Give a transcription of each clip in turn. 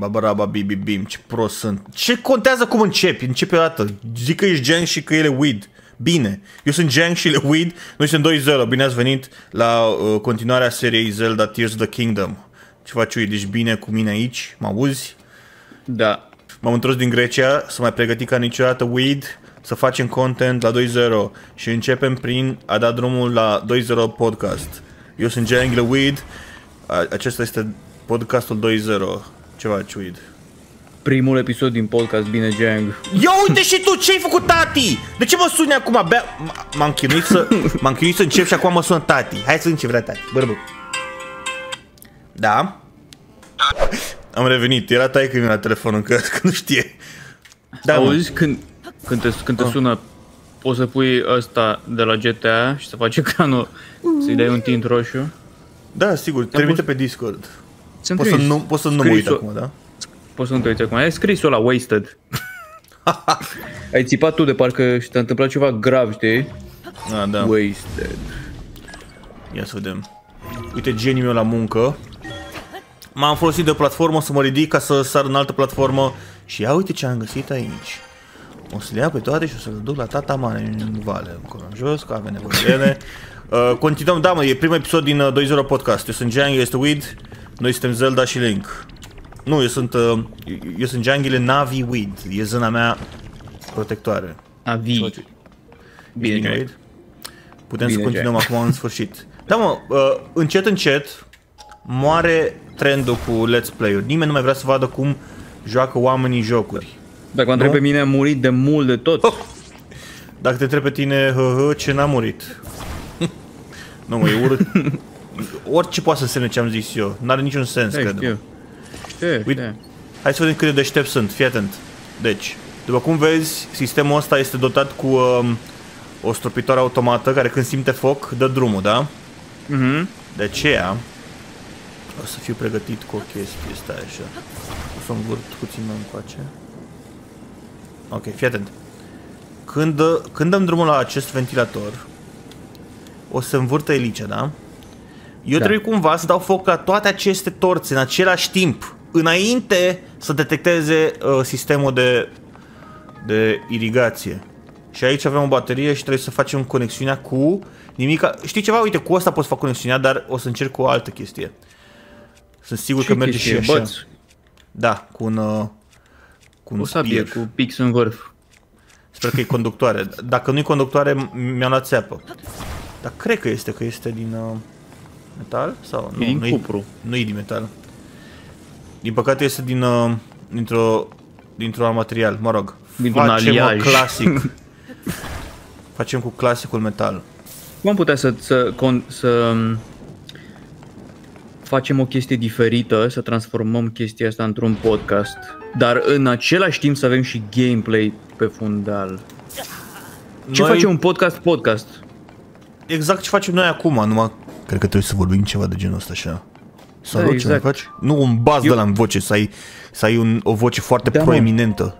Babaraba, bim, ce prost sunt. Ce contează cum începi? Începi o dată. Zic că ești Jang și că ele Weed. Bine, eu sunt Jang și ele Weed. Noi suntem 2-0. Bine ați venit la continuarea seriei Zelda Tears of the Kingdom. Ce faci, Weed? Ești bine cu mine aici? Mă auzi? Da. M-am întors din Grecia, să mai pregăti ca niciodată, Weed, să facem content la 2-0 și începem prin a da drumul la 2-0 podcast. Eu sunt Jang le Weed. Acesta este podcastul 2-0. Ce faci, Weed? Primul episod din podcast, bine, Jang. Ia uite și tu, ce-ai făcut, tati? De ce mă suni acum? M-am chinuit să încep și acum mă sună tati. Hai să încep, vrea tati. Bărbă. Da? Am revenit. Era taică la telefon încă, că nu știe. Da, auzi, când te sună, poți să pui ăsta de la GTA și să faci ecranul, să-i dai un tint roșu? Da, sigur, trimite pe Discord. Poți să nu mă uit acum, da? Poți să nu te uiți acum. Ai scris-o la Wasted. Ai țipat tu de parcă și te-a întâmplat ceva grav, știi? Ah, da. Wasted. Ia să vedem. Uite, genii meu la muncă. M-am folosit de o platformă să mă ridic ca să sar în altă platformă. Și ia uite ce am găsit aici. O să le iau pe toate și o să le duc la tata mare în vale, încolo în jos, că avem nevoie de ele. Continuăm, da mă, e primul episod din 2.0 podcast. Eu sunt Jang, eu este Weed. Noi suntem Zelda și Link. Nu, eu sunt Jang-ile Navi Weed. E zâna mea protectoare. Navi. Bine, putem să continuăm acum în sfârșit. Da mă, încet, încet moare trendul cu let's play-uri. Nimeni nu mai vrea să vadă cum joacă oamenii jocuri. Dacă mă întreb pe mine, am murit de mult de tot. Oh! Dacă te întreb pe tine, ce n-am murit? Nu mă, e urât. Orice poate să însemne ce am zis eu. N-are niciun sens, cred. Hai să vedem cât de deștept sunt, fii atent. Deci, după cum vezi, sistemul ăsta este dotat cu o stropitoare automată care când simte foc, dă drumul, da? De aceea o să fiu pregătit cu o chestie, stai așa. O să învârt puțin mai încoace. Ok, fii atent. Când dăm drumul la acest ventilator, o să învârtă elicea, da? Eu trebuie cumva să dau foc la toate aceste torțe în același timp, înainte să detecteze sistemul de irigație. Și aici avem o baterie și trebuie să facem conexiunea cu nimica. Știi ceva? Uite, cu asta pot să fac conexiunea, dar o să încerc cu o altă chestie. Sunt sigur că merge și așa. Băț. Da, cu un sabie, cu pix în vârf. Sper că e conductoare. Dacă nu e conductoare, mi-am luat țeapă. Dar cred că este, din metal sau nu? E din cupru. Nu e din metal. Din păcate este dintr-un material, mă rog. Dintr-un aliaj. Clasic. Facem cu clasicul metal. Cum am putea să facem o chestie diferită, să transformăm chestia asta într-un podcast, dar în același timp să avem și gameplay pe fundal? Ce face un podcast? Exact ce facem noi acum, numai cred că trebuie să vorbim ceva de genul ăsta așa. Salut, da, exact. Ce mai faci? Nu un baz de la în voce, să ai o voce foarte proeminentă.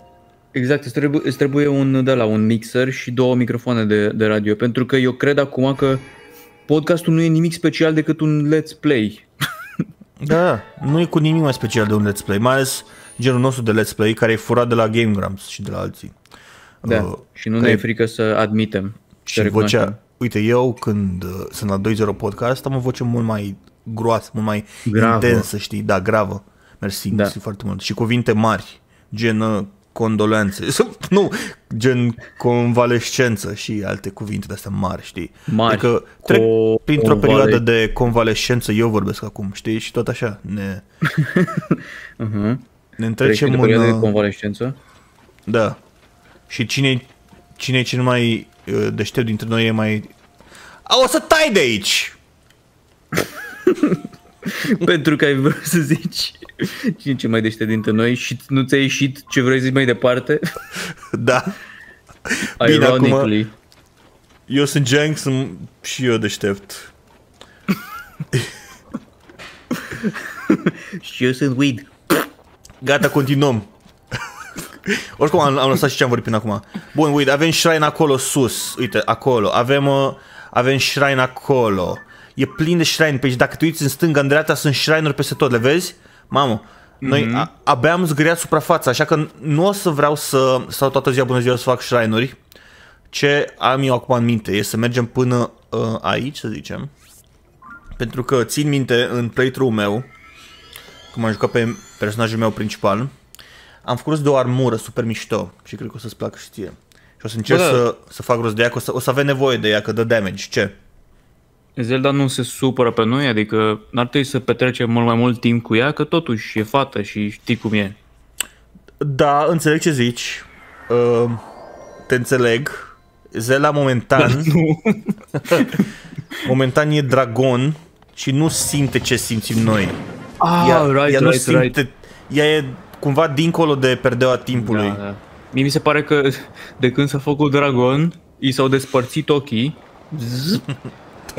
Exact, îți trebuie un mixer și două microfoane de radio, pentru că eu cred acum că podcastul nu e nimic special decât un let's play. Da, nu e cu nimic mai special de un let's play, mai ales genul nostru de let's play care e furat de la Gamegrams și de la alții. Da, și nu ne e frică să admitem. Și vocea, uite, eu când sunt la 2.0 podcast am o voce mult mai groasă, mult mai intensă, știi, da, gravă. Mersi, mersi foarte mult. Și cuvinte mari, gen condolențe, nu, gen convalescență și alte cuvinte de astea mari, știi? Mari. Adică trec printr-o perioadă de convalescență, eu vorbesc acum, știi? Și tot așa ne ne întrecem în perioada de convalescență. Da. Și cine cel mai deștept dintre noi e mai... O să tai de aici! Pentru că ai vrut să zici cine ce mai deștept dintre noi și nu ți-a ieșit ce vrei să zici mai departe. Da. Bine, acum eu sunt Jang, sunt și eu deștept. Și eu sunt Weed. Gata, continuăm. Oricum am lăsat și ce am vorbit până acum. Bun, Weed, avem shrine acolo sus. Uite, acolo, avem shrine acolo. E plin de shrine pe aici, dacă te uiți în stânga, în dreapta sunt shrine-uri peste tot, le vezi? Mamă, Noi abia am zgâriat suprafața, așa că nu o să vreau să stau toată ziua bună ziua să fac shrine-uri. Ce am eu acum în minte e să mergem până aici, să zicem. Pentru că țin minte în playthrough-ul meu, cum am jucat pe personajul meu principal, am făcut rost de o armură super mișto și cred că o să-ți placă și ție. Și o să încerc să fac rost de ea, că o să avem nevoie de ea, că dă damage. Ce? Zelda nu se supără pe noi, adică n-ar trebui să petrecem mult mai mult timp cu ea, că totuși e fată și știi cum e. Da, înțeleg ce zici. Te înțeleg. Zelda momentan... momentan e dragon și nu simte ce simțim noi. Ah, ea nu simte... Ea e cumva dincolo de perdeaua timpului. Da, da. Mie mi se pare că de când s-a făcut dragon, i s-au despărțit ochii.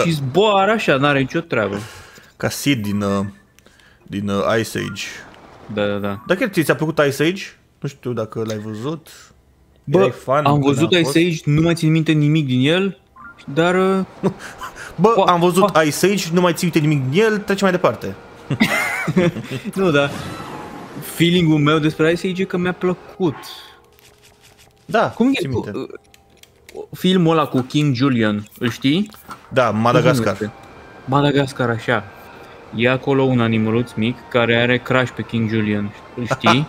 Și zboară așa, n-are nicio treabă. Ca Sid din Ice Age. Da, da, da. Dar chiar ți-a plăcut Ice Age? Nu știu dacă l-ai văzut. Bă, am văzut Ice Age, nu mai țin minte nimic din el, dar... Bă, am văzut Ice Age, nu mai țin minte nimic din el, trece mai departe. Nu, da. Feeling-ul meu despre Ice Age e că mi-a plăcut. Da, cum e filmul ăla cu King Julian, îl știi? Da, Madagascar. Madagascar, așa. E acolo un animăluț mic care are crash pe King Julian, îl știi?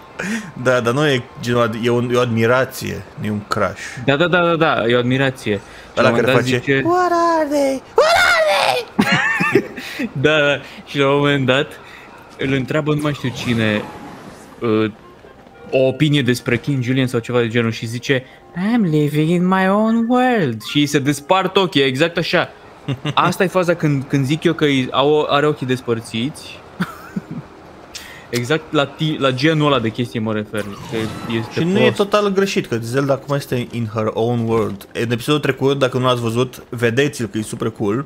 Da, dar nu e genul, e o admirație, nu e un crash. Da, da, da, da, da, e o admirație. La care face... zice, What are they? What are they? Da, da, și la un moment dat îl întreabă nu mai știu cine o opinie despre King Julian sau ceva de genul și zice I'm living in my own world și se despart ochii, exact așa. Asta e faza când zic eu că are ochii despărțiți. Exact la genul ăla de chestii mă refer. Și nu e total greșit, că Zelda acum este in her own world. În episodul trecut, dacă nu l-ați văzut, vedeți-l că e super cool.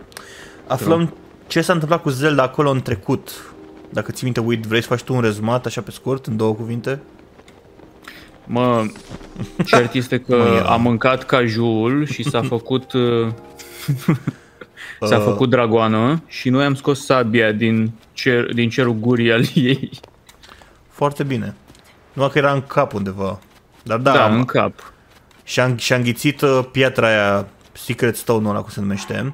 Aflăm ce s-a întâmplat cu Zelda acolo în trecut. Dacă ții minte, Weed, vrei să faci tu un rezumat așa pe scurt, în două cuvinte? Mă, cert este că a mâncat cajul și s-a făcut s-a făcut dragoană și noi am scos sabia din cerul gurii al ei. Foarte bine. Numai că era în cap undeva. Dar da, în cap. Și-a înghițit piatra aia, Secret Stone-ul ăla, cum se numește.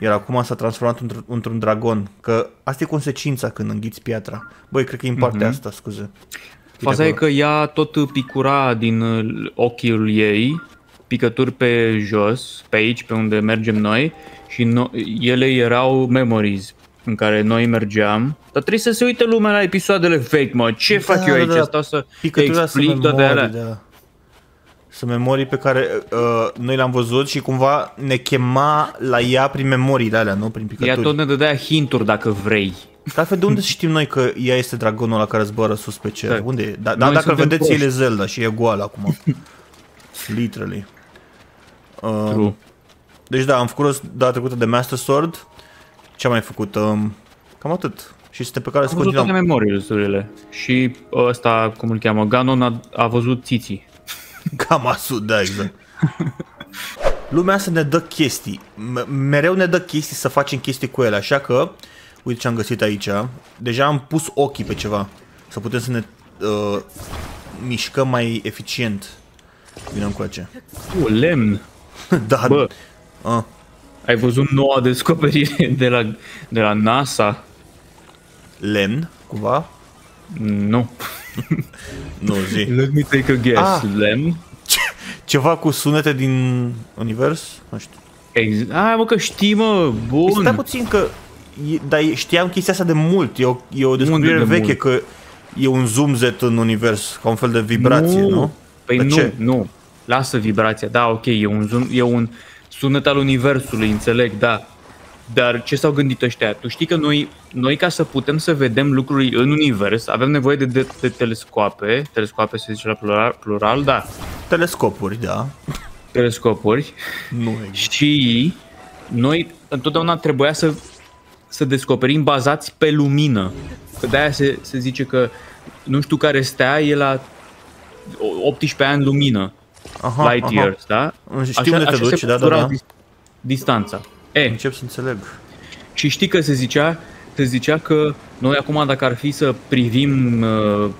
Iar acum s-a transformat într-un dragon. Că asta e consecința când înghiți piatra. Băi, cred că e în partea asta, scuze. Faza e că ea tot picura din ochiul ei, picături pe jos, pe aici, pe unde mergem noi, și ele erau memories în care noi mergeam. Dar trebuie să se uite lumea la episoadele vechi, mă, ce fac eu aici? Stau să explic toate alea. Sunt memorii pe care noi le-am văzut și cumva ne chema la ea prin memoriile alea, nu prin picături. Ea tot ne dădea hinturi dacă vrei. Dar de unde știm noi că ea este dragonul ăla care zboară sus pe cer? Da. Unde e? Dar dacă vedeți, el e Zelda și e goală acum. Literally. Deci da, am făcut data trecută de Master Sword. Ce am mai făcut? Cam atât. Și suntem pe care să continuăm. Am văzut toate memoriile. Și ăsta, cum îl cheamă, Ganon a văzut țiții. Cam asud, da, exact. Lumea asta ne dă chestii. Mereu ne dă chestii să facem chestii cu ele, așa că... Uite ce am găsit aici. Deja am pus ochii pe ceva. Să putem să ne mișcăm mai eficient. Vine încoace. Lemn. Da. Bă, ai văzut noua descoperire de la NASA? Lemn, cumva? Nu. Nu zi. Let me take a guess. Lemn? Ceva cu sunete din univers? Nu știu. Exact. Hai mă că știi, mă. Bun. Stai puțin că... Dar știam chestia asta de mult. E o descoperire veche că e un zoom-zet în univers, ca un fel de vibrație, nu? Păi nu, ce? Nu. Lasă vibrația, da, ok, e un sunet al universului, înțeleg, da. Dar ce s-au gândit ăștia? Tu știi că noi ca să putem să vedem lucruri în univers, avem nevoie de telescoape. Telescoape se zice la plural, da. Telescopuri, da. Telescopuri. Nu există. Și noi întotdeauna trebuia să descoperim bazați pe lumină. Că de-aia se zice că nu știu care stea e la 18 ani lumină. Aha, light years, da? Știu unde te duci, da, da, da. Distanța. Încep să înțeleg. Și știi că se zicea că Noi acum, dacă ar fi să privim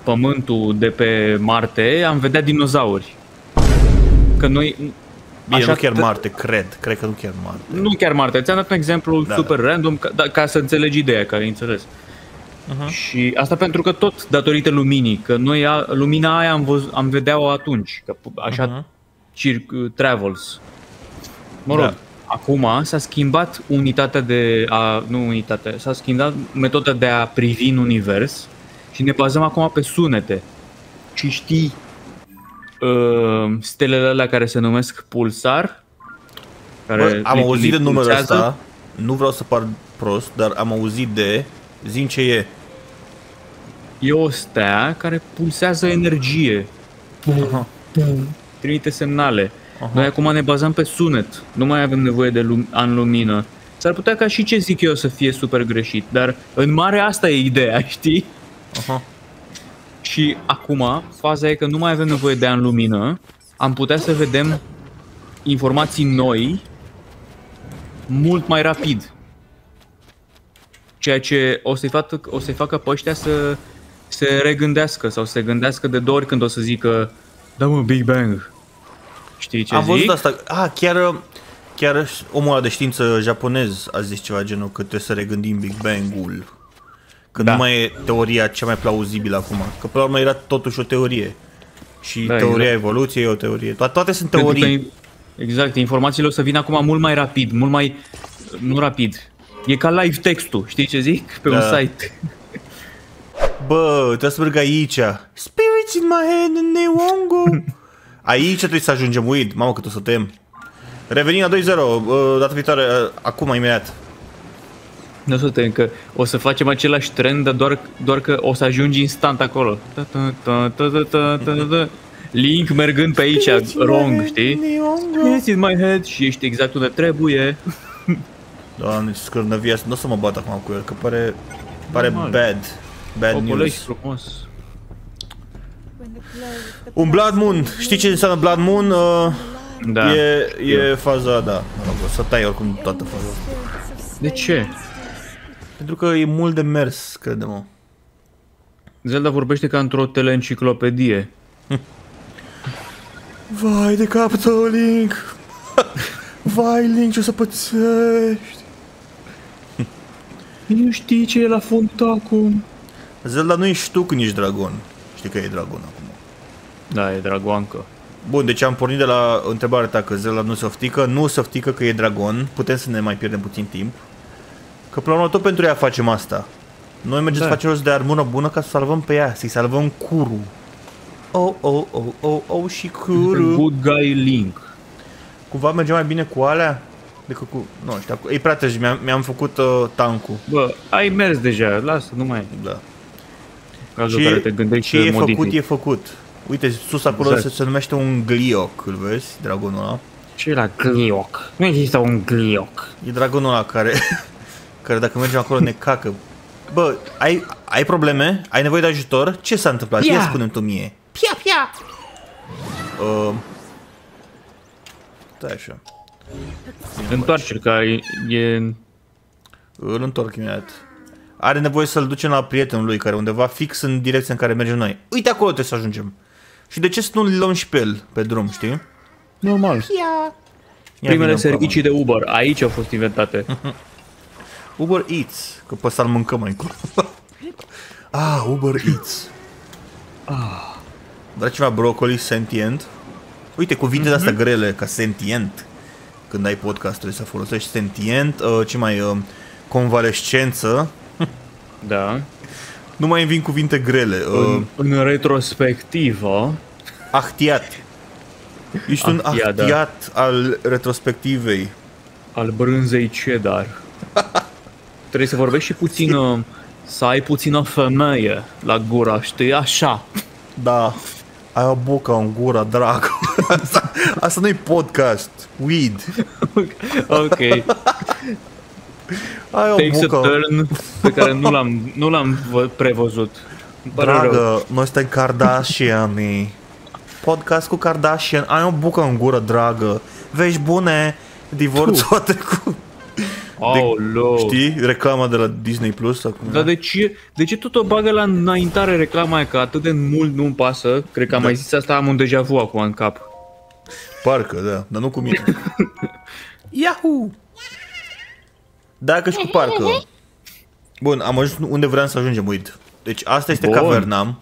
Pământul de pe Marte, am vedea dinozauri. Că noi... Bine, nu chiar Marte, cred că nu chiar Marte. Nu chiar Marte, ți-am dat un exemplu super random ca să înțelegi ideea, că ai înțeles. Și asta pentru că tot datorită luminii, că noi lumina aia am vedea-o atunci, că așa travels. Mă rog, acum s-a schimbat unitatea de a, nu unitatea, s-a schimbat metoda de a privi în univers și ne bazăm acum pe sunete. Și știi stelele alea care se numesc pulsar, care am auzit de numele ăsta, nu vreau să par prost, dar am auzit de, zi-mi ce e. E o stea care pulsează energie, trimite semnale. Noi acum ne bazăm pe sunet, nu mai avem nevoie de lumină. S-ar putea ca și ce zic eu să fie super greșit, dar în mare asta e ideea, știi? Și acum, faza e că nu mai avem nevoie de lumină, am putea să vedem informații noi mult mai rapid. Ceea ce o să-i facă pe ăștia să se regândească sau să se gândească de două ori când o să zică da mă, Big Bang. Știi ce zic? Am văzut asta. Chiar omul ăla de știință japonez a zis ceva genul că trebuie să regândim Big Bang-ul. Că nu mai e teoria cea mai plauzibilă acum. Că până la urmă era totuși o teorie. Și teoria evoluției e o teorie. Toate sunt teorii. Exact, informațiile o să vină acum mult mai rapid. Mult mai... Nu rapid. E ca live textul, știi ce zic? Pe un site. Bă, trebuie să merg aici. Spirits in my head and they won't go. Aici trebuie să ajungem, Weed. Mamă, cât o să tem. Revenim la 2-0, data viitoare, acum, imediat. Nu o să tem, că o să facem același trend, dar doar că o să ajungi instant acolo. Link mergând pe aici, wrong, știi? It's in my head și ești exact unde trebuie. Doamne, scârnăvia, nu o să mă bat acum cu el, că pare bad news. Un Blood Moon, știi ce înseamnă Blood Moon? Da. E faza, mă rog, o să tai oricum toată faza. De ce? Pentru că e mult de mers, crede-mă. Zelda vorbește ca într-o teleenciclopedie. Vai de capul tău, Link! Vai, Link, ce o să pățești? Nu știi ce e la fund acum. Zelda, nu ești tu când ești dragon. Știi că e dragon acum. Da, e dragoancă. Bun, deci am pornit de la întrebarea ta că Zelda nu se oftică. Nu se oftică că e dragon. Putem să ne mai pierdem puțin timp. Că până la urmă tot pentru ea facem asta. Noi mergem să facem rost de armură bună ca să salvăm pe ea. Să-i salvăm curul. Și curul. Good guy Link. Cumva merge mai bine cu alea decât cu... Nu știu, e prea târziu, mi-am făcut tankul. Bă, ai mers deja, lasă, nu mai... Da. Cazul care te gândești ce e făcut, e făcut. Uite, sus acolo se numește un glioc, îl vezi, dragonul ăla. Ce era glioc? Nu există un glioc. E dragonul ăla care dacă mergem acolo ne cacă. Bă, ai probleme? Ai nevoie de ajutor? Ce s-a întâmplat? Ia spune-mi tu mie. Pia! Așa. Întoarce-l, că e... Îl întorc imediat. Are nevoie să-l ducem la prietenul lui, care undeva fix în direcția în care mergem noi. Uite acolo trebuie să ajungem. Și de ce să nu-l luăm și pe el pe drum, știi? Normal. Primele servicii de Uber aici au fost inventate. Uber Eats, că pe ăsta-l mâncăm mai încolo. Uber Eats. Dar ceva broccoli sentient. Uite, cuvinte de-astea grele, ca sentient. Când ai podcast trebuie să folosești sentient. Ce mai... convalescență. Da. Nu mai vin cuvinte grele. În retrospectivă. Ahtiat. Ești un ahtiat al retrospectivei. Al brânzei cheddar. Trebuie să vorbești și puțină... Să ai puțină femeie la gura, știi? Așa. Da. Ai o boca în gura, drag. Asta nu-i podcast. Weed. Ok. Ai o turn pe care nu l-am prevăzut. Dragă, noi suntem Kardashiani. Podcast cu Kardashian. Ai o bucă în gură, dragă. Vești bune. Divorțul a trecut. Aoleu. Știi? Reclama de la Disney Plus acum. Dar de ce tot o bagă la înaintare reclama aia? Că atât de mult nu-mi pasă. Cred că am mai zis asta, am un deja vu acum în cap. Parcă, da, dar nu cu mine. Yahoo! Dacă-și cu parcă. Bun, am ajuns unde vreau să ajungem, uit. Deci asta este cavernam.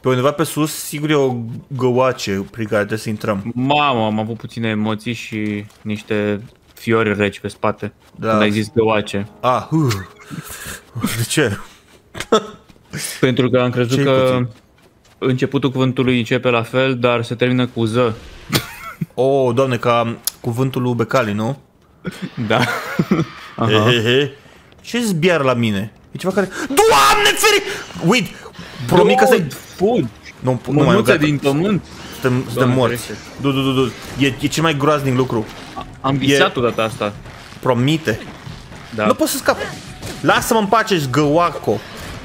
Pe undeva pe sus, sigur e o găoace prin care trebuie să intrăm. Mamă, am avut puține emoții și niște fiori reci pe spate. Da. Când ai zis găoace. Ah, de ce? Pentru că am crezut că începutul cuvântului începe la fel, dar se termină cu Z. Oh, doamne, ca cuvântul lui Becali, nu? Da. Ce zbiar la mine? E ceva care... Doamne feri! Uite! Promit că să-i... Mânuța din pământ? Suntem morți. Du. E cel mai groaznic lucru. Am visat-o data asta. Promite. Nu pot să scap. Lasă-mă în pace, zgăoaco.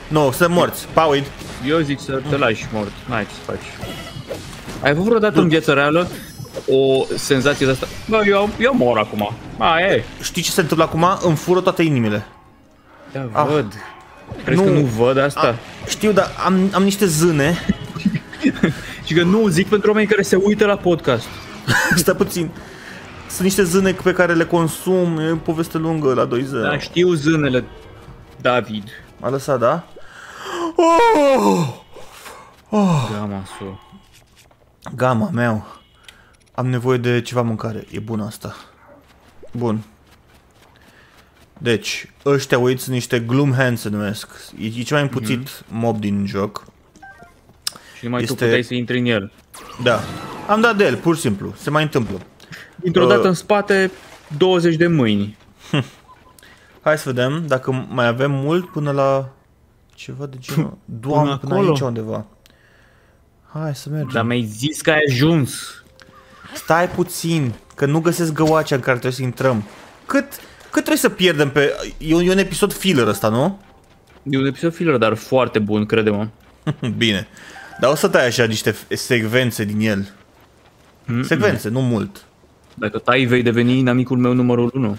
Nu, suntem morți. Pauid. Eu zic să te lași mort. N-ai ce să faci. Ai avut vreodată în viața reală o senzație de asta? Bă, eu mor acum. Știi ce se întâmplă acum? Îmi fură toate inimile. Da, văd. Crezi că nu văd asta? Știu, dar am niște zâne. Și că nu zic pentru oamenii care se uită la podcast. Stai puțin. Sunt niște zâne pe care le consum. E o poveste lungă la 2-0. Da, știu zânele, David. M-a lăsat, da? Gama-su. Gama meu. Am nevoie de ceva mâncare. E bună asta. Bun. Deci, ăștia, uiți, sunt niște Gloomhands se numesc. E cel mai împuțit mob din joc. Și numai tu puteai să intri în el. Da. Am dat de el, pur și simplu. Se mai întâmplă. Dintr-o dată în spate, 20 de mâini. Hai să vedem dacă mai avem mult până la ceva de genul. Doamne, până aici undeva. Hai să mergem. Dar mi-ai zis că ai ajuns. Stai puțin, că nu găsesc găoacea în care trebuie să intrăm. Cât trebuie să pierdem pe... E un episod filler ăsta, nu? E un episod filler, dar foarte bun, crede-mă. Bine. Dar o să tai așa niște secvențe din el. Secvențe, nu mult. Dacă tai, vei deveni inamicul meu numărul 1.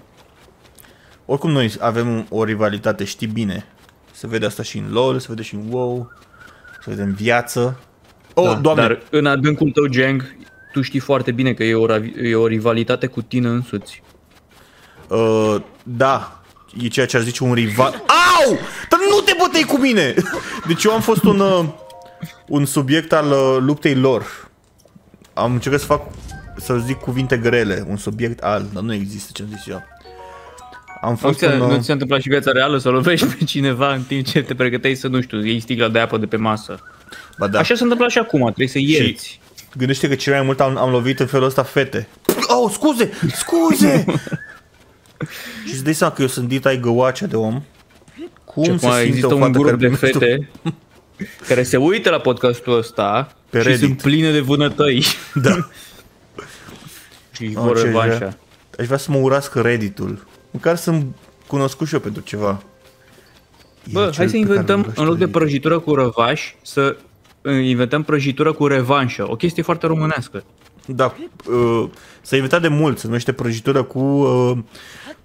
Oricum noi avem o rivalitate, știi bine. Se vede asta și în LOL, se vede și în WOW. Se vede în viață. Oh, doamne! Dar în adâncul tău, Jang, tu știi foarte bine că e o rivalitate cu tine însuți. Da, e ceea ce aș zice un rival. Au! Dar nu te bătei cu mine! Deci eu am fost un subiect al luptei lor. Am încercat să fac, să zic cuvinte grele. Un subiect al, dar nu există ce am zis eu. Am fost nu ți s-a întâmplat și viața reală să lovești pe cineva în timp ce te pregăteai să, nu știu, iei sticla de apă de pe masă? Ba da. Așa s-a întâmplat și acum, trebuie să ierți. Gândește că cel mai mult am lovit în felul ăsta fete. Oh, scuze! Și îți dai seama că eu sunt dita-i găoacea de om. Cum se simte o fată care... de fete care se uită la podcastul ăsta pe Reddit. Sunt pline de vânătăi. Da. Și vor revanșa. Aș vrea să mă urască Reddit-ul. Măcar sunt cunoscut și eu pentru ceva. Bă, hai să inventăm, în loc de prăjitură cu răvaș, să inventăm prăjitură cu revanșă. O chestie foarte românească. Da, s-a inventat de mult, se numește prăjitură cu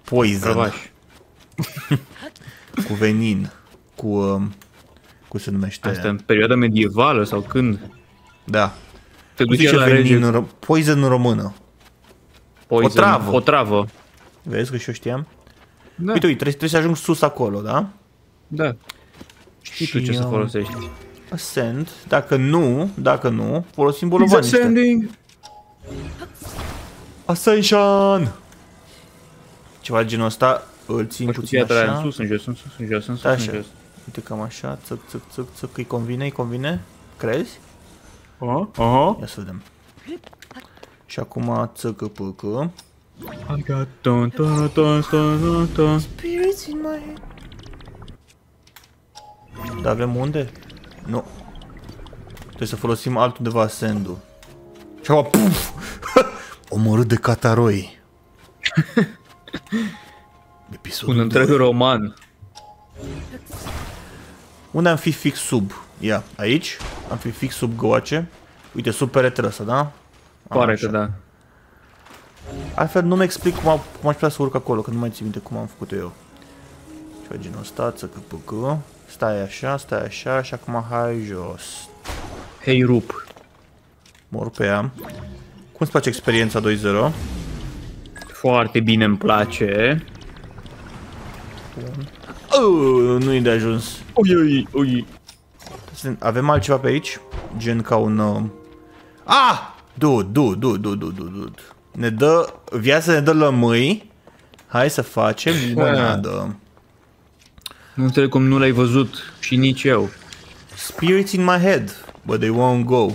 poison. Răvaș. Cu venin. Cu se numește. Asta în perioada medievală sau când? Da. Te duce la venin, poison în română. Poison, o travă. Vezi că și eu știam? Da. Uite, trebuie să ajung sus acolo, da? Da. Știi și tu ce să folosești. Ascend, dacă nu, folosim bolovan niște. Ascending! Ascension! Ceva genul ăsta, îl țin puțin așa. În sus, în jos, în sus, în jos, în sus, în jos. Uite cam așa, țăc, țăc, țăc, țăc, îi convine, crezi? Ia să vedem. Și acum țăcă pâcă. I got spirits in my head. Dar avem unde? Nu. Trebuie să folosim altundeva ascendul. Și acum, puf! Omorât de cataroi. Un întreg roman. Unde am fi fix sub? Ia, aici. Am fi fix sub găoace. Uite, sub peretele ăsta, da? Pare că da. Altfel nu-mi explic cum aș putea să urc acolo, că nu mai țin minte cum am făcut eu. Ceva genul ăsta, țăcă-păcă. Stai așa, stai așa și acum hai jos. Hei, rup. Mor pe ea. Cum-ți place experiența 2.0? Foarte bine, îmi place. Bun. Oh, nu-i de ajuns. Ui, ui, ui. Avem altceva pe aici? Gen ca un... Ah! Dude. Ne dă... Viața ne dă lămâi. Hai să facem limonadă. Nu înțeleg cum nu l-ai văzut și nici eu. Spirits in my head, but they won't go.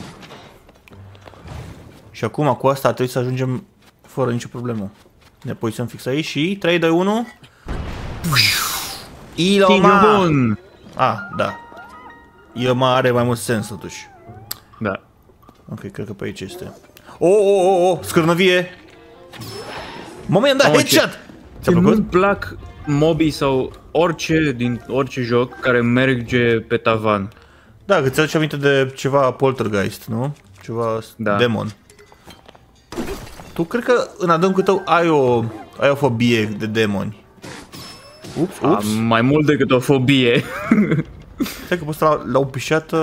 Și acum cu asta trebuie să ajungem fără nicio problemă. Ne poziționăm fix aici și 3, 2, 1. Iloma! Bun. Ah, da. Iloma are mai mult sens totuși. Da. Ok, cred că pe aici este. Oh, scârnăvie! Moment, da, headshot! Nu-mi plac mobii sau orice din orice joc care merge pe tavan. Da, că ți-aduce aminte de ceva poltergeist, nu? Ceva demon. Tu cred că în adâncul tău ai o fobie de demoni. Ups, ups. Mai mult decât o fobie. Stai că pe ăsta l-au pișat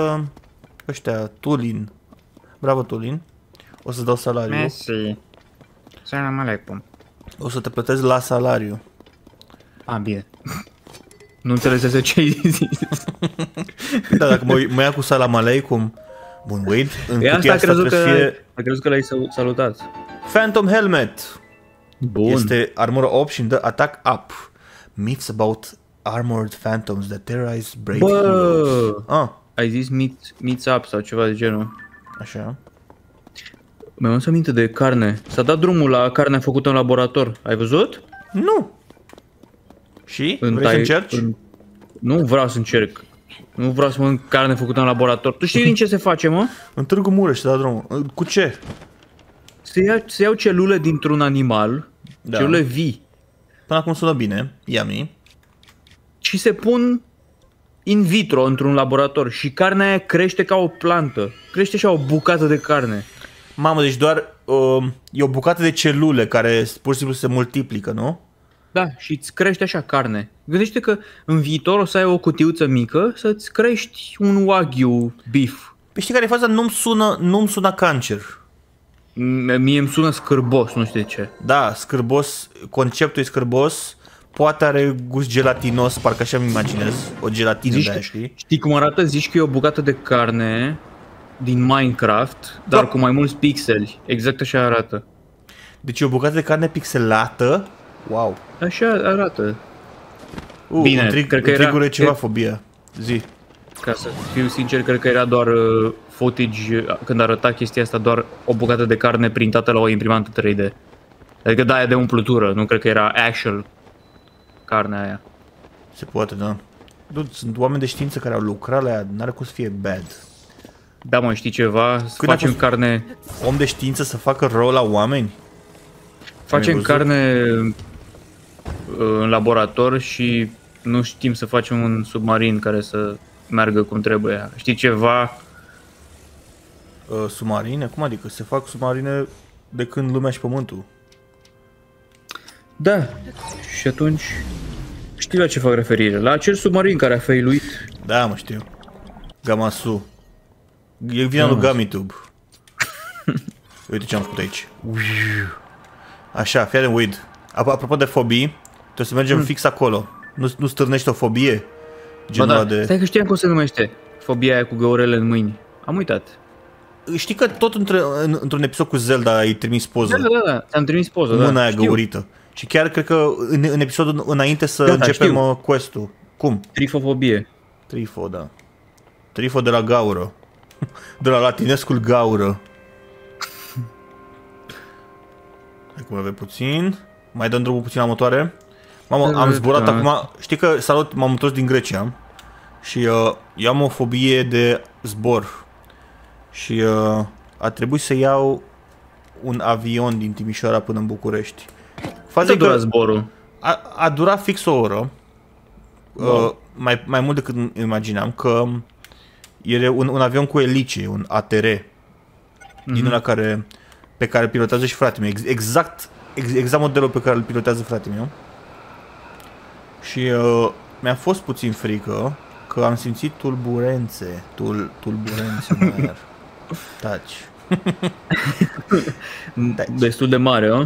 ăștia, Tulin. Bravo, Tulin. O să-ți dau salariu. Mersi. Salam aleikum. O să te plătesc la salariu. A, bine. Nu înțelegi ce ai zis. Da, dacă mă ia cu salam aleikum. Bun, Wade, în cutia asta trebuie să fie... A crezut că l-ai salutat. Phantom Helmet. Bun. Este armură 8 și îmi dă attack up. Myths about armored phantoms that terrorize brave heroes. Ah. Ai zis myths up sau ceva de genul. Așa. Mi-am adus aminte de carne. S-a dat drumul la carnea făcută în laborator. Ai văzut? Nu. Și? Vrei să încerci? Nu vreau să încerc. Nu vreau să mănânc carne făcută în laborator. Tu știi din ce se face, mă? În Târgu Mureș se dă drumul. Cu ce? Se iau celule dintr-un animal, da. Celule vii. Până acum sună bine, yummy. Și se pun in vitro într-un laborator și carnea aia crește ca o plantă. Crește și o bucată de carne. Mamă, deci doar e o bucată de celule care pur și simplu se multiplică, nu? Da, și îți crește așa carne. Gândește că în viitor o să ai o cutiuță mică să-ți crești un wagyu beef. Păi știi care e faza? Nu-mi sună cancer. Mie îmi sună scârbos, nu știu de ce. Da, scârbos, conceptul e scârbos. Poate are gust gelatinos, parcă așa-mi imaginez. O gelatină de aia, știi? Știi cum arată? Zici că e o bucată de carne din Minecraft, dar cu mai mulți pixeli. Exact așa arată. Deci e o bucată de carne pixelată? Wow. Așa arată. Bine, cred că era... Intrigul e ceva fobie. Zi. Ca să fiu sincer, cred că era doar... footage, când arăta chestia asta, doar o bucată de carne printată la o imprimantă 3D. Adică da, e de umplutură, nu cred că era actual carnea aia. Se poate, da. Sunt oameni de știință care au lucrat la ea, n-are cum să fie bad. Da, mă, știi ceva? Să facem carne... Om de știință să facă rău la oameni? Facem carne în laborator și nu știm să facem un submarin care să meargă cum trebuie. Știi ceva? Submarine? Cum adică? Se fac submarine de când lumea și pământul. Da. Și atunci știi la ce fac referire. La acel submarin care a failuit. Da, mă știu. Gamasu. E vina lui Gamitube. Uite ce am făcut aici. Așa, fii de Weed. Apropo de fobii, trebuie să mergem fix acolo. Nu stârnești o fobie? Genul da. De... Stai că știam cum se numește. Fobia aia cu găurele în mâini. Am uitat. Știi că tot într-un episod cu Zelda ai trimis poză. Da, am trimis poză, da. Mâna aia găurită. Și chiar cred că în episodul înainte să începem quest-ul. Cum? Trifofobie. Trifo, da. Trifo de la gaură. De la latinescul gaură. Acum avem puțin. Mai dăm drumul puțin la motoare. Mamă, am zburat acum. Știi că, salut, m-am întors din Grecia. Și eu am o fobie de zbor. Și a trebuit să iau un avion din Timișoara până în București. Cât a durat zborul? A durat fix o oră. Mai mult decât imaginam. Că e un avion cu elice, un ATR. Din una pe care pilotează și fratele meu. Exact exact modelul pe care îl pilotează fratele meu. Și mi-a fost puțin frică că am simțit tulburențe, tulburențe taci. Destul de mare, o?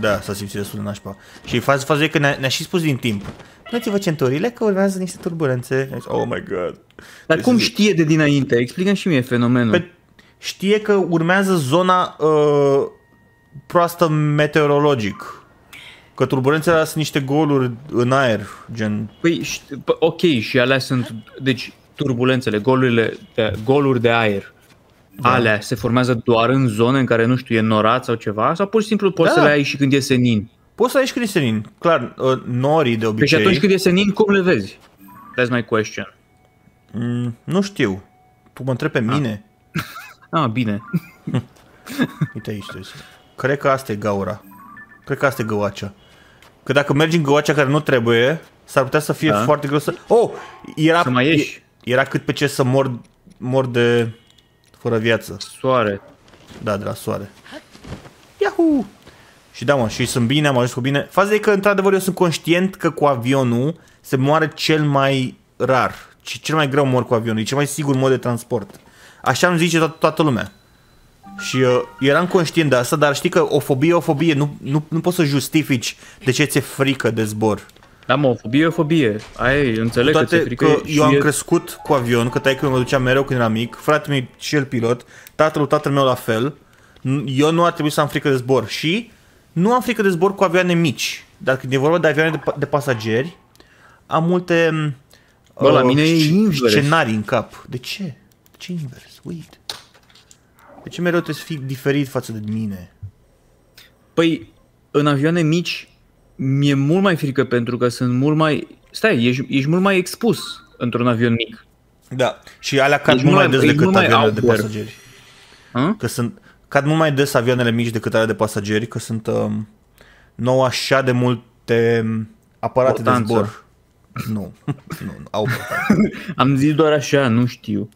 Da, s-a simțit destul de nașpa. Și faza e că ne-a și spus din timp: dați-vă centurile că urmează niște turbulențe. Oh my god. Dar cum știe de dinainte? Explică-mi și mie fenomenul. Știe că urmează zona proastă meteorologic. Că turbulențele sunt niște goluri în aer, gen. Păi, ok, și alea sunt, deci turbulențele, goluri de aer. Da. Alea se formează doar în zone în care, nu știu, e norat sau ceva? Sau pur și simplu poți să le ai și când e senin? Poți să ai și când e senin, clar, norii de obicei. Deci atunci când e senin, cum le vezi? That's my question. Nu știu, tu mă întrebi pe mine? Ah, bine. Uite aici, cred că asta e gaura. Cred că asta e găoacea. Că dacă mergi în găoacea care nu trebuie, s-ar putea să fie foarte greu să... Oh, era, să mai ieși. Era cât pe ce să mor de... fără viață. Soare. Da, de la soare. Yahoo! Și da, mă, și sunt bine, am ajuns cu bine. Faza e că, într-adevăr, eu sunt conștient că cu avionul se moare cel mai rar. Și cel mai greu mor cu avionul. E cel mai sigur mod de transport. Așa îmi zice toată lumea. Și eram conștient de asta, dar știi că o fobie. Nu poți să justifici de ce ți-e frică de zbor. Da, mă, o fobie. Ai, înțeleg că ți-e frică. Eu am crescut cu avion, că taică-mi mă ducea mereu când eram mic, fratele meu și el pilot, tatăl meu la fel. Eu nu ar trebui să am frică de zbor și nu am frică de zbor cu avioane mici. Dar când e vorba de avioane de pasageri, am multe la mine scenarii în cap. De ce? De ce invers? Weed. De ce mereu trebuie să fii diferit față de mine? Păi, în avioane mici mi-e mult mai frică pentru că sunt mult mai... Stai, ești mult mai expus într-un avion mic. Da, și alea cad mult mai des decât avioanele de pasageri. Că sunt... Cad mult mai des avioanele mici decât alea de pasageri, că sunt... nu așa de multe aparate de zbor. Nu, au portanță. Am zis doar așa, nu știu.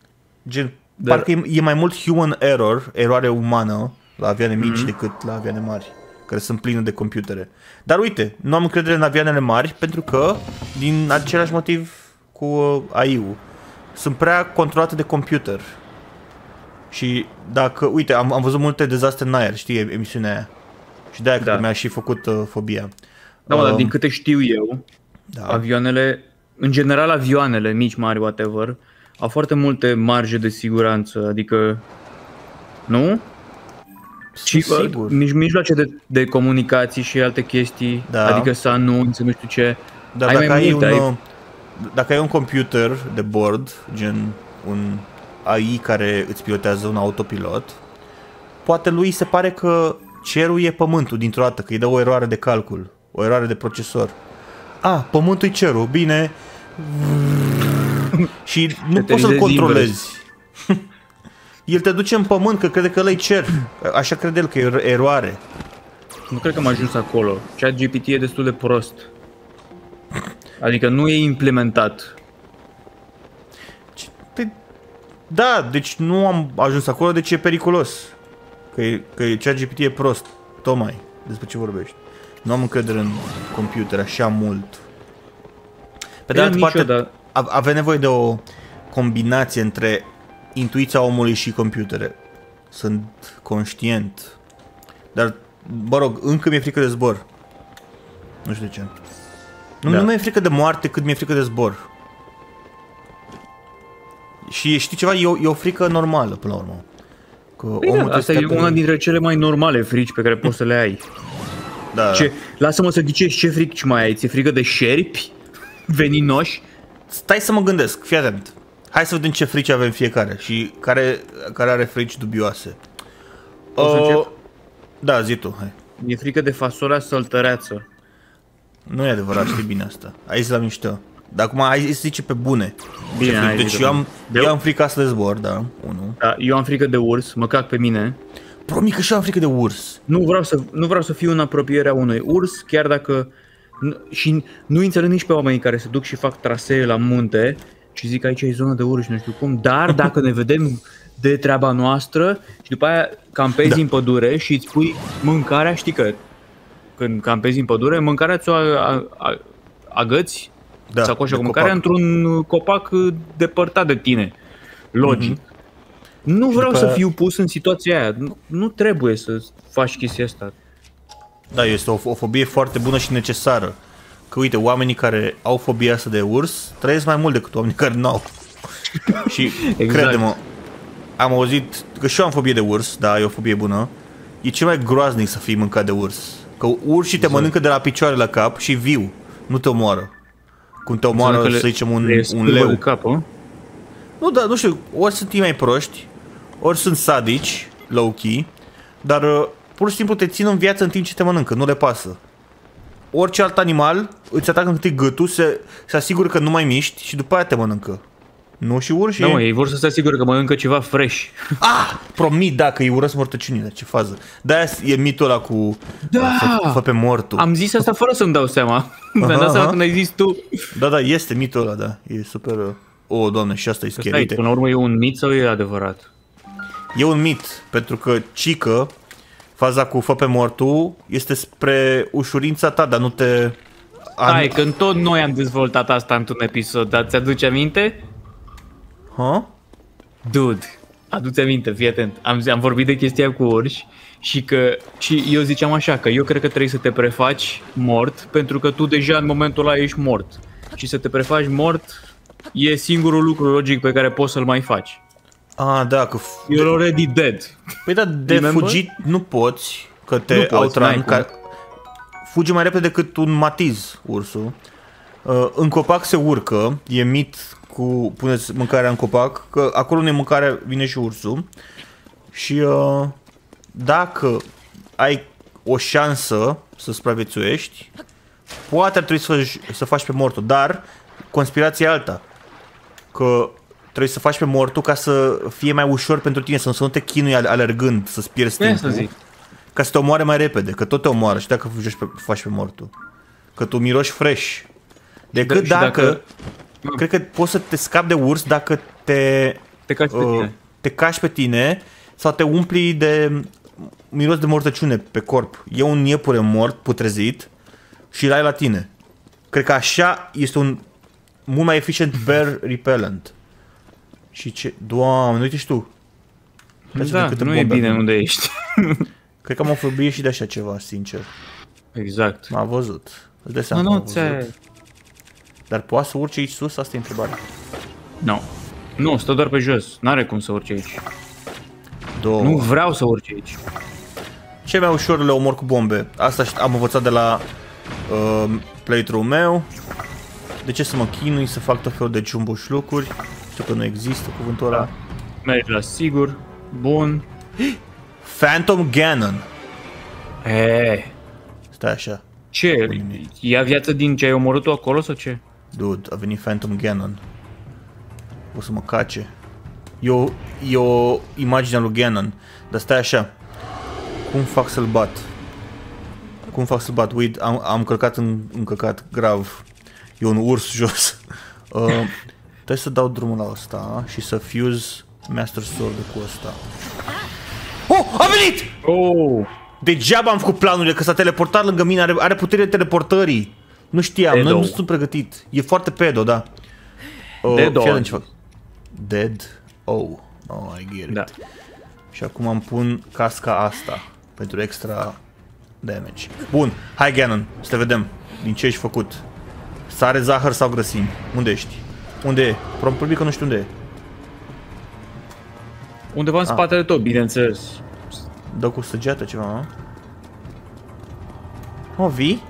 Gen, parcă e mai mult human error, eroare umană, la avioane mici decât la avioane mari, care sunt pline de computere. Dar uite, nu am încredere în avioanele mari pentru că, din același motiv cu AI-ul, sunt prea controlate de computer. Și dacă, uite, am văzut multe dezastre în aer, știi, emisiunea aia. Și de-aia cred că mi-a și făcut fobia. Da, dar din câte știu eu, avioanele, în general avioanele mici, mari, whatever, au foarte multe marje de siguranță, adică, nu? Și mijloace de comunicații și alte chestii, adică să anunți, nu știu ce. Dar ai dacă ai un computer de bord, gen un AI care îți pilotează un autopilot, poate lui se pare că cerul e pământul dintr-o dată, că îi dă o eroare de calcul, o eroare de procesor. Pământul e cerul, bine. Și nu poți să-l controlezi. El te duce în pământ, că crede că ăla-i cer. Așa crede el, că e eroare. Nu cred că am ajuns acolo. ChatGPT e destul de prost. Adică nu e implementat. Da, deci nu am ajuns acolo, deci e periculos. Că ChatGPT e prost. Tocmai, despre ce vorbești. Nu am încredere în computer așa mult. Pe de altă parte, avem nevoie de o combinație între intuiția omului și computere. Sunt conștient. Dar, mă rog, încă mi-e frică de zbor. Nu știu de ce. Nu mi-e frică de moarte cât mi-e frică de zbor. Și știi ceva? E o frică normală, până la urmă. Că omul asta e una dintre cele mai normale frici pe care poți să le ai. Da. Lasă-mă să ghicești ce frici mai ai. Ți-e frică de șerpi? Veninoși? Stai să mă gândesc, fii atent. Hai să vedem ce frici avem fiecare și care are frici dubioase. Da, zi tu, hai. Mi-e frică de fasolea săltăreață. Nu e adevărat, știi bine asta. Ai zis la mișto. Dar acum hai să zici pe bune. Bine, deci eu am frică asta de zbor, da, unul. Da, eu am frică de urs, mă cac pe mine. Promit că și eu am frică de urs. Nu vreau să fiu în apropierea unui urs, chiar dacă... Și nu înțeleg nici pe oamenii care se duc și fac trasee la munte și zic aici e zona de urși, nu știu cum, dar dacă ne vedem de treaba noastră și după aia campezi în pădure și îți pui mâncarea, știi că când campezi în pădure, mâncarea ți-o agăți, da, sacoșa cu mâncarea, într-un copac depărtat de tine. Logic. Mm-hmm. Nu și vreau după... să fiu pus în situația aia. Nu trebuie să faci chestia asta. Da, este o fobie foarte bună și necesară. Că uite, oamenii care au fobia asta de urs trăiesc mai mult decât oamenii care nu au. Și exact. Crede-mă, am auzit că și eu am fobie de urs, da, e o fobie bună. E cel mai groaznic să fii mâncat de urs. Că urși te mănâncă de la picioare la cap și viu, nu te omoară. Cum te omoară, să zicem, un leu. Cap, nu, da, nu știu, ori sunt ei mai proști, ori sunt sadici, low-key, dar pur și simplu te țin în viață în timp ce te mănâncă, nu le pasă. Orice alt animal îți atacă întâi gâtul, se asigură că nu mai miști și după aia te mănâncă. Nu și urșii. Nu, ei vor să se asigură că mănâncă ceva fresh. Ah, promit, da, că îi urăsc mortăciunile, ce fază. De-aia e mitul ăla cu... Da! Fă pe mortul. Am zis asta fără să-mi dau seama. Mi-am dat seama când ai zis tu. Da, da, este mitul ăla, da. E super... O, Doamne, și asta e scary. Până la urmă e un mit sau e adevărat? E un mit, pentru că cică, faza cu fă pe mortul, este spre ușurința ta, dar nu te... Stai, când tot noi am dezvoltat asta într-un episod, dar ți-aduce aminte? Huh? Dude, adu-ți aminte, fii atent. Am vorbit de chestia cu urși și că și eu ziceam așa, că eu cred că trebuie să te prefaci mort, pentru că tu deja în momentul ăla ești mort. Și să te prefaci mort e singurul lucru logic pe care poți să-l mai faci. Ah, da, că... You're already dead. Păi da, de fugit nu poți, că te outran, care fugi mai repede decât un matiz, ursul. În copac se urcă, e mit... Cu puneți mâncarea în copac, că acolo unde e mâncarea vine și ursul. Și dacă ai o șansă să supraviețuiești, poate ar trebui să faci pe mortul. Dar conspirația e alta, că trebuie să faci pe mortul ca să fie mai ușor pentru tine, să nu te chinui alergând, să-ți pierzi timpul, ca să te omoare mai repede, că tot te omoară și dacă faci pe mortul, că tu miroși fresh. Decât dacă... Cred că poți să te scapi de urs dacă te cași pe tine sau te umpli de miros de mortăciune pe corp. E un iepure mort, putrezit, și l-ai la tine. Cred că așa este un mult mai eficient bear repellent. Și ce... Doamne, uite și tu. Da, nu e bine unde ești. Cred că am o fobie și de așa ceva, sincer. Exact. M-a văzut. Îți dai seama că m-a văzut. Dar poate să urce aici sus? Asta e întrebarea. Nu. Nu, stă doar pe jos. N-are cum să urce aici. Două. Nu vreau să urce aici. Cel mai ușor le omor cu bombe. Asta am învățat de la playthrough-ul meu. De ce să mă chinui să fac tot felul de jumbuși lucruri? Știu că nu există cuvântul ăla. Mergi la sigur. Bun. Phantom Ganon. Stai așa. Ce? Ia viață din ce ai omorât-o acolo sau ce? Dude, a venit Phantom Ganon. O să mă cace. E o imagine lui Ganon. Dar stai așa. Cum fac să-l bat? Cum fac să-l bat? Uite, am călcat în căcat grav. E un urs jos. Trebuie să dau drumul la ăsta și să fuse Master Sword cu ăsta. Oh, a venit! Oh! Degeaba am făcut planurile, că s-a teleportat lângă mine, are puterea teleportării. Nu știam, noi nu sunt pregătit. E foarte pedo, da. Dead. Oh, I get it. Da. Și acum îmi pun casca asta pentru extra damage. Bun, hai Ganon, să te vedem din ce ești făcut. Sare, zahăr sau grăsimi? Unde ești? Unde e? Probabil că nu știu unde e. Undeva în spatele tău, bineînțeles. Dă cu săgeată ceva, mă? O, vii?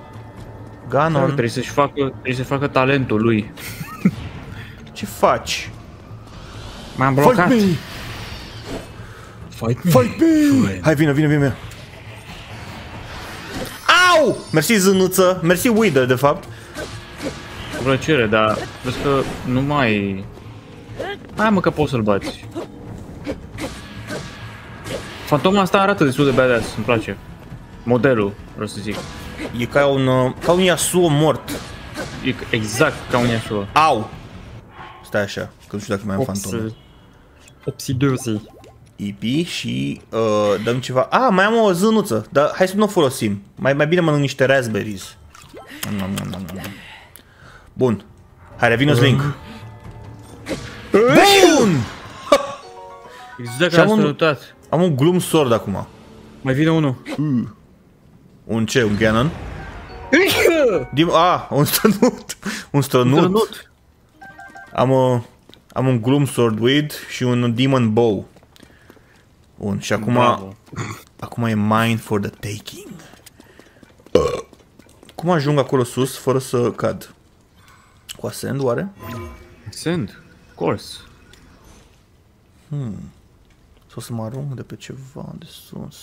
Ganon. Trebuie să facă talentul lui. Ce faci? M-am blocat. Fight me! Fight me! Fight me! Hai, vină. Au! Mersi, zânuță. Mersi, Weed, de fapt. Cu plăcere, dar vreau că nu mai... Hai, mă, că poți să-l bați. Fantoma asta arată destul de badass, îmi place. Modelul, vreau să zic. E ca un Yasuo mort. E exact ca un Yasuo. Au! Stai așa, că nu știu dacă mai am fantomă. Obsidiosi. IP și dăm ceva. A, mai am o zânuță, dar hai să nu o folosim. Mai bine mănânc niște raspberries. Bun. Hai, revină-ți link. Bun! Exact am salutat. Am un gloom sword acum. Mai vine unul. Un ce? Un cannon? Un strănut. Un strănut. Am un gloom sword weed și un demon bow. Bun, și acum... Bravo. Acum e mine for the taking. Cum ajung acolo sus fără să cad? Cu ascend, oare? Ascend? Of course. Sau să mă arunc de pe ceva de sus.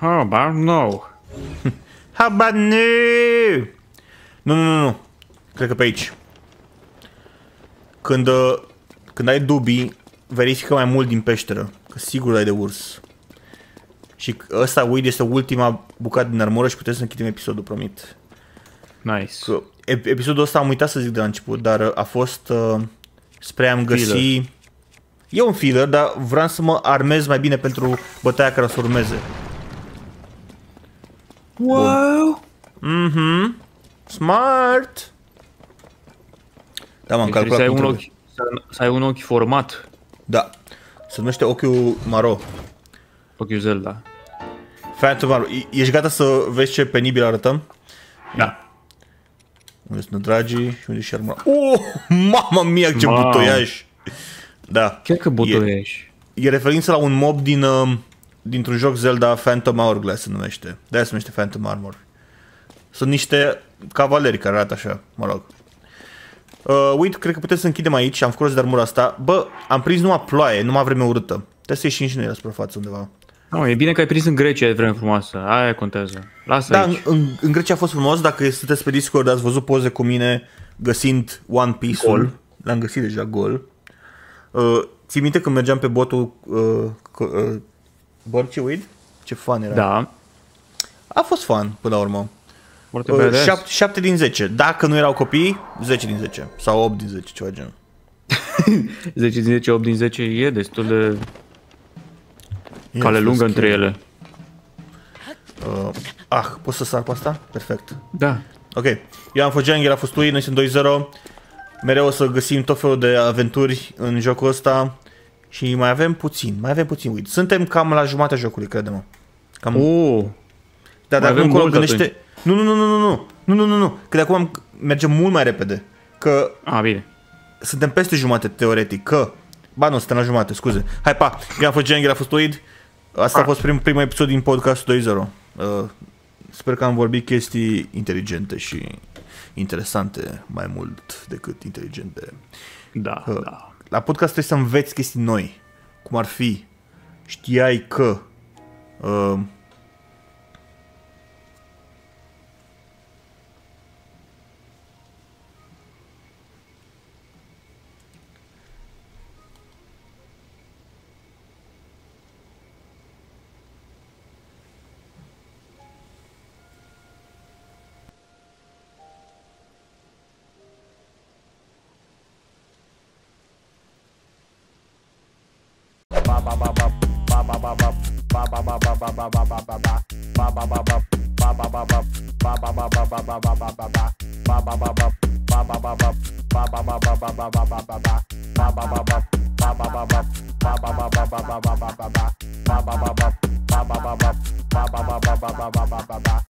How about no? How about no? Nu. Cred că pe aici. Când ai dubii, verifică mai mult din peșteră. Că sigur ai de urs. Și ăsta, Weed, este ultima bucată din armură și putem să închidem episodul, promit. Nice. Că episodul ăsta am uitat să zic de la început, dar a fost spre am găsi... E un filler, dar vreau să mă armez mai bine pentru bătaia care o să urmeze. Wow! Mhm. Smart! Da, m-am calculat cu trebuie. Să ai un ochi format. Da. Se numește ochiul maro. Ochiul Zelda. Phantom Hourglass. Ești gata să vezi ce penibil arătăm? Da. Unde sunt dragii și unde și armura. Oh, mama mia, ce butoiaș! Da. Chiar că butoiaș. E referință la un mob dintr-un joc Zelda, Phantom Hourglass se numește. De-aia se numește Phantom Armor. Sunt niște cavaleri care arată așa, mă rog. Uite, cred că putem să închidem aici. Am făcut de armura asta. Bă, am prins numai ploaie, numai vreme urâtă. Trebuie să ieșim și noi la suprafață undeva. No, e bine că ai prins în Grecia, e vreme frumoasă. Aia contează. Lasă aici. În Grecia a fost frumos. Dacă sunteți pe Discord, ați văzut poze cu mine găsind One Piece-ul. L-am găsit deja gol. Ții minte când mergeam pe botul Bărci Weed? Ce fan era. Da. A fost fan până la urmă. 7 din 10. Dacă nu erau copii, 10 din 10. Sau 8 din 10, ceva genul. 10 din 10, 8 din 10 e destul de... Cale lungă între ele. Pot să sar pe asta? Perfect. Da. Ok. Eu am fost Jang, el a fost Weed, noi suntem 2-0. Mereu o să găsim tot felul de aventuri în jocul ăsta. Și mai avem puțin Weed. Suntem cam la jumatea jocului, crede-mă. Cam... Da, dar încolo gândește... Nu, că de acum mergem mult mai repede. Că bine. Suntem peste jumate, teoretic, că... Ba nu, suntem la jumate, scuze. Hai, pa, eu am fost Jang, el a fost Weed. Asta a fost primul episod din podcastul 2.0. Sper că am vorbit chestii inteligente și interesante mai mult decât inteligente. Da, da. La podcast trebuie să înveți chestii noi. Cum ar fi, știai că...